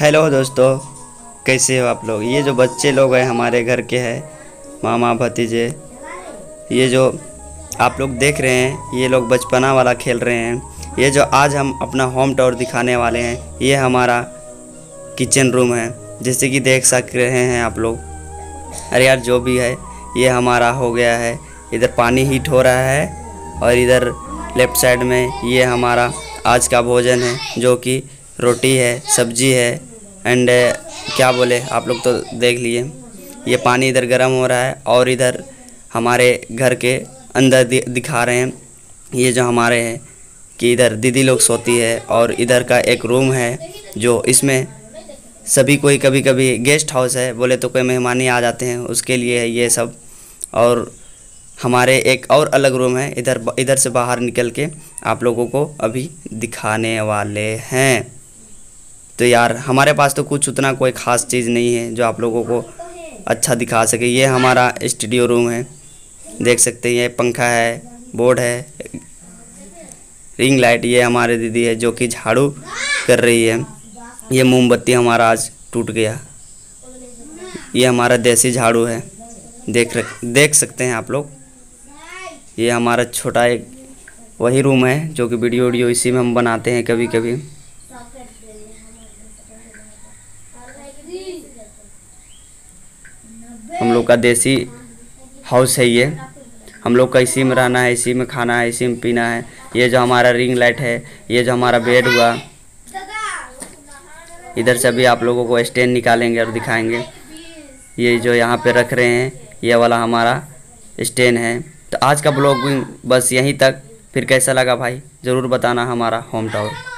Hello दोस्तों, कैसे हो आप लोग। ये जो बच्चे लोग हैं हमारे घर के हैं, मामा भतीजे, ये जो आप लोग देख रहे हैं ये लोग बचपना वाला खेल रहे हैं। ये जो आज हम अपना होम टूर दिखाने वाले हैं, ये हमारा किचन रूम है, जैसे कि देख सक रहे हैं आप लोग। अरे यार जो भी है ये हमारा हो गया है। इधर पानी हीट हो रहा है और इधर लेफ़्ट साइड में ये हमारा आज का भोजन है, जो कि रोटी है, सब्जी है एंड क्या बोले आप लोग तो देख लिए। ये पानी इधर गर्म हो रहा है और इधर हमारे घर के अंदर दिखा रहे हैं। ये जो हमारे हैं कि इधर दीदी लोग सोती है और इधर का एक रूम है, जो इसमें सभी कोई कभी कभी गेस्ट हाउस है, बोले तो कोई मेहमान ही आ जाते हैं, उसके लिए है ये सब। और हमारे एक और अलग रूम है, इधर से बाहर निकल के आप लोगों को अभी दिखाने वाले हैं। तो यार हमारे पास तो कुछ उतना कोई ख़ास चीज़ नहीं है जो आप लोगों को अच्छा दिखा सके। ये हमारा स्टूडियो रूम है, देख सकते हैं। ये पंखा है, बोर्ड है, रिंग लाइट। ये हमारे दीदी है जो कि झाड़ू कर रही है। ये मोमबत्ती हमारा आज टूट गया। ये हमारा देसी झाड़ू है, देख सकते हैं आप लोग। ये हमारा छोटा एक वही रूम है जो कि वीडियो इसी में हम बनाते हैं कभी कभी। हम लोग का देसी हाउस है ये, हम लोग का इसी में रहना है, इसी में खाना है, इसी में पीना है। ये जो हमारा रिंग लाइट है, ये जो हमारा बेड हुआ। इधर से भी आप लोगों को स्टैंड निकालेंगे और दिखाएंगे। ये जो यहाँ पे रख रहे हैं ये वाला हमारा स्टैंड है। तो आज का ब्लॉगिंग बस यहीं तक। फिर कैसा लगा भाई ज़रूर बताना हमारा होम टावर।